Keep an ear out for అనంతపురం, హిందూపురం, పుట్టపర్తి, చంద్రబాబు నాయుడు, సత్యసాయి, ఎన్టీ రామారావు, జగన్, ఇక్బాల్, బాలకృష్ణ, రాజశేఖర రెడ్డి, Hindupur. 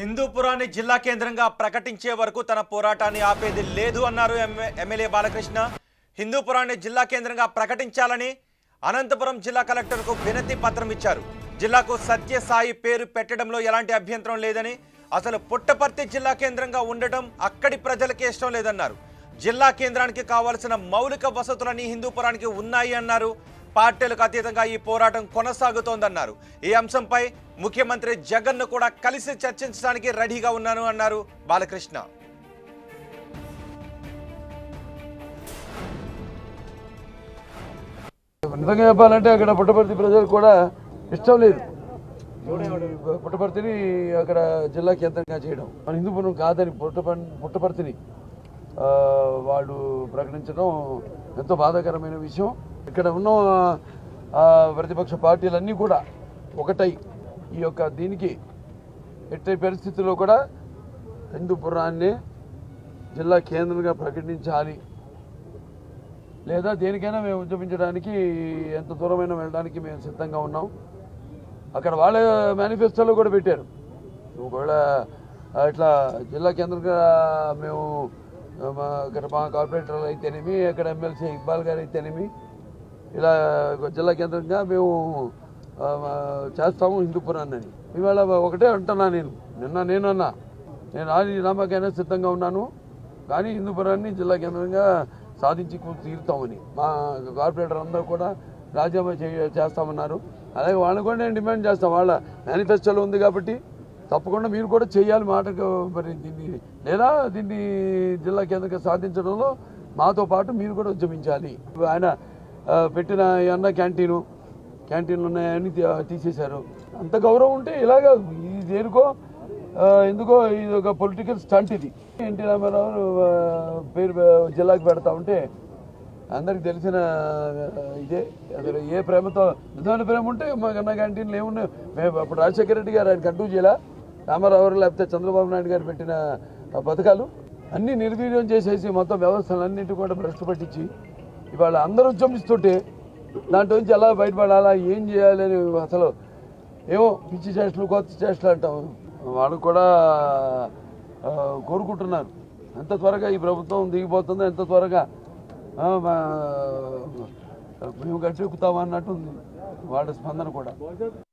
హిందూపురాన్ని జిల్లా కేంద్రంగా ప్రకటించే వరకు తన పోరాటాన్ని ఆపేది లేదు అన్నారు ఎమ్మెల్యే బాలకృష్ణ। హిందూపురాన్ని జిల్లా కేంద్రంగా ప్రకటించాలని అనంతపురం జిల్లా కలెక్టర్కు వినతి పత్రం ఇచ్చారు। జిల్లాకు సత్యసాయి పేరు పెట్టడంలో ఎలాంటి అభ్యంతరం లేదని, అసలు పుట్టపర్తి జిల్లా కేంద్రంగా ఉండటం అక్కడి ప్రజలకు ఇష్టం లేదన్నారు। జిల్లా కేంద్రానికి కావాల్సిన మౌలిక వసతులన్నీ హిందూపురానికి ఉన్నాయి అన్నారు। పార్టీలకు అతీతంగా ఈ పోరాటం కొనసాగుతోందన్నారు। ఈ అంశంపై ముఖ్యమంత్రి జగన్ను కూడా కలిసి చర్చించడానికి రెడీగా ఉన్నాను అన్నారు బాలకృష్ణ। నిజంగా చెప్పాలంటే అక్కడ పుట్టపర్తి ప్రజలు కూడా ఇష్టం లేదు పుట్టపర్తిని అక్కడ జిల్లా కేంద్రంగా చేయడం। మన హిందూపురం కాదని పుట్టపర్తిని వాళ్ళు ప్రకటించడం ఎంతో బాధాకరమైన విషయం। ఇక్కడ ఉన్న ప్రతిపక్ష పార్టీలన్నీ కూడా ఒకటై ఈ యొక్క దీనికి ఎట్టి పరిస్థితుల్లో కూడా హిందూపురాన్ని జిల్లా కేంద్రంగా ప్రకటించాలి, లేదా దేనికైనా మేము ఉద్యమించడానికి ఎంత దూరమైనా వెళ్ళడానికి మేము సిద్ధంగా ఉన్నాం। అక్కడ వాళ్ళ మేనిఫెస్టోలో కూడా పెట్టారు, ఒకవేళ ఇట్లా జిల్లా కేంద్రంగా మేము అక్కడ మా కార్పొరేటర్లు అయితేనేమి, అక్కడ ఎమ్మెల్సీ ఇక్బాల్ గారు అయితేనేమి, ఇలా జిల్లా కేంద్రంగా మేము చేస్తాము హిందూపురాన్ని। ఇవాళ ఒకటే అంటున్నా నేను ఆది నామాకైనా సిద్ధంగా ఉన్నాను, కానీ హిందూపురాన్ని జిల్లా కేంద్రంగా సాధించి తీరుతామని మా కార్పొరేటర్ అందరూ కూడా రాజీనామా చేస్తామన్నారు। అలాగే వాళ్ళని కూడా నేను డిమాండ్ చేస్తాను, వాళ్ళ మేనిఫెస్టోలో ఉంది కాబట్టి తప్పకుండా మీరు కూడా చేయాలి మాటకు, మరి దీన్ని లేదా దీన్ని జిల్లా కేంద్రంగా సాధించడంలో మాతో పాటు మీరు కూడా ఉద్యమించాలి। ఆయన పెట్టిన ఏమన్నా క్యాంటీన్లు ఉన్నాయని తీసేశారు, అంత గౌరవం ఉంటే ఇలాగ ఇది దేనికో ఎందుకో ఇది ఒక పొలిటికల్ స్టంట్ ఇది। ఎన్టీ రామారావు పేరు జిల్లాకు పెడతా ఉంటే అందరికి తెలిసిన ఇదే, అసలు ఏ ప్రేమతో నిజమైన ప్రేమ ఉంటే మాకు అన్న క్యాంటీన్లు ఏమున్నాయి మేము అప్పుడు రాజశేఖర రెడ్డి గారు ఆయన కంటూ జిల్లా రామారావు గారు లేకపోతే చంద్రబాబు నాయుడు గారు పెట్టిన పథకాలు అన్నీ నిర్వీర్యం చేసేసి మొత్తం వ్యవస్థలన్నింటి కూడా భ్రష్టు పట్టించి ఇవాళ అందరూ ఉద్యమిస్తుంటే దాంట్లో నుంచి ఎలా బయటపడాలా ఏం చేయాలి అని అసలు ఏమో పిచ్చి చేష్టలు కొత్త చేష్టలు అంటాం వాళ్ళు కూడా కోరుకుంటున్నారు ఎంత త్వరగా ఈ ప్రభుత్వం దిగిపోతుందో, ఎంత త్వరగా మేము గట్టెక్కుతామన్నట్టుంది వాళ్ళ స్పందన కూడా।